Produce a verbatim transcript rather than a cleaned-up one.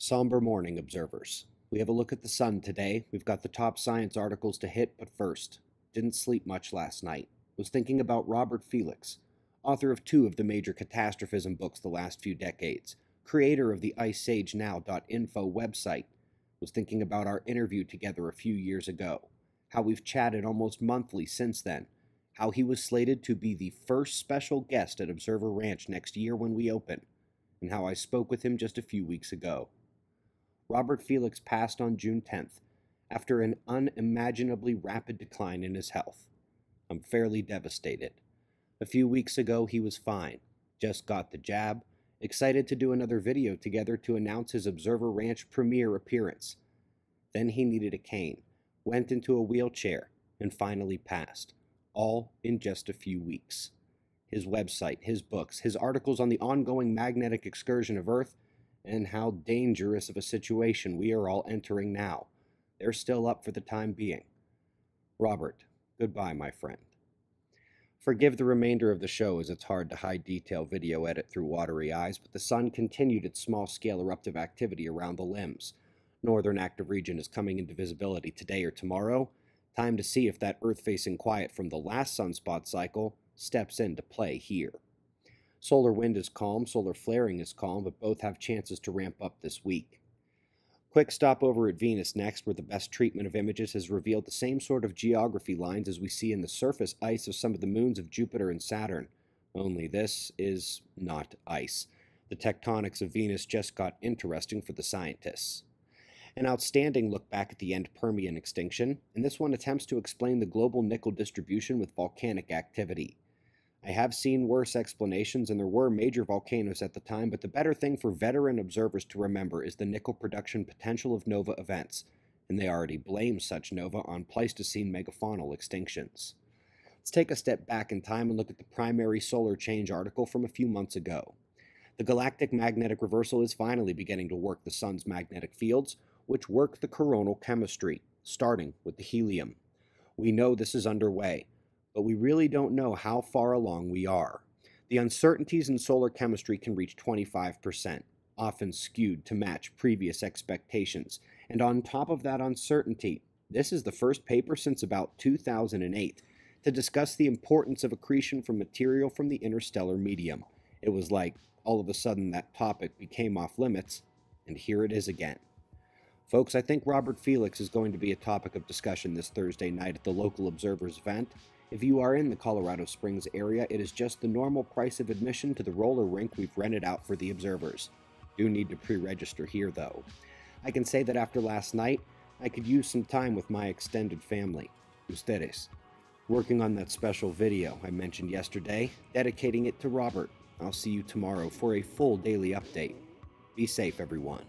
Somber morning, observers. We have a look at the sun today. We've got the top science articles to hit, but first, didn't sleep much last night. Was thinking about Robert Felix, author of two of the major catastrophism books the last few decades, creator of the Ice Age Now dot info website. Was thinking about our interview together a few years ago, how we've chatted almost monthly since then, how he was slated to be the first special guest at Observer Ranch next year when we open, and how I spoke with him just a few weeks ago. Robert Felix passed on June tenth after an unimaginably rapid decline in his health. I'm fairly devastated. A few weeks ago, he was fine. Just got the jab. Excited to do another video together to announce his Observer Ranch premiere appearance. Then he needed a cane, went into a wheelchair, and finally passed. All in just a few weeks. His website, his books, his articles on the ongoing magnetic excursion of Earth, and how dangerous of a situation we are all entering now. They're still up for the time being. Robert, goodbye, my friend. Forgive the remainder of the show as it's hard to high-detail video edit through watery eyes, but the sun continued its small-scale eruptive activity around the limbs. Northern active region is coming into visibility today or tomorrow. Time to see if that Earth-facing quiet from the last sunspot cycle steps into play here. Solar wind is calm, solar flaring is calm, but both have chances to ramp up this week. Quick stopover at Venus next, where the best treatment of images has revealed the same sort of geography lines as we see in the surface ice of some of the moons of Jupiter and Saturn. Only this is not ice. The tectonics of Venus just got interesting for the scientists. An outstanding look back at the End-Permian extinction, and this one attempts to explain the global nickel distribution with volcanic activity. I have seen worse explanations, and there were major volcanoes at the time, but the better thing for veteran observers to remember is the nickel production potential of nova events, and they already blame such nova on Pleistocene megafaunal extinctions. Let's take a step back in time and look at the primary solar change article from a few months ago. The galactic magnetic reversal is finally beginning to work the sun's magnetic fields, which work the coronal chemistry, starting with the helium. We know this is underway, but we really don't know how far along we are. The uncertainties in solar chemistry can reach twenty-five percent, often skewed to match previous expectations. And on top of that uncertainty, this is the first paper since about two thousand eight to discuss the importance of accretion from material from the interstellar medium. It was like all of a sudden that topic became off limits, and here it is again. Folks, I think Robert Felix is going to be a topic of discussion this Thursday night at the local Observer's event. If you are in the Colorado Springs area, it is just the normal price of admission to the roller rink we've rented out for the observers. Do need to pre-register here, though. I can say that after last night, I could use some time with my extended family, ustedes. Working on that special video I mentioned yesterday, dedicating it to Robert. I'll see you tomorrow for a full daily update. Be safe, everyone.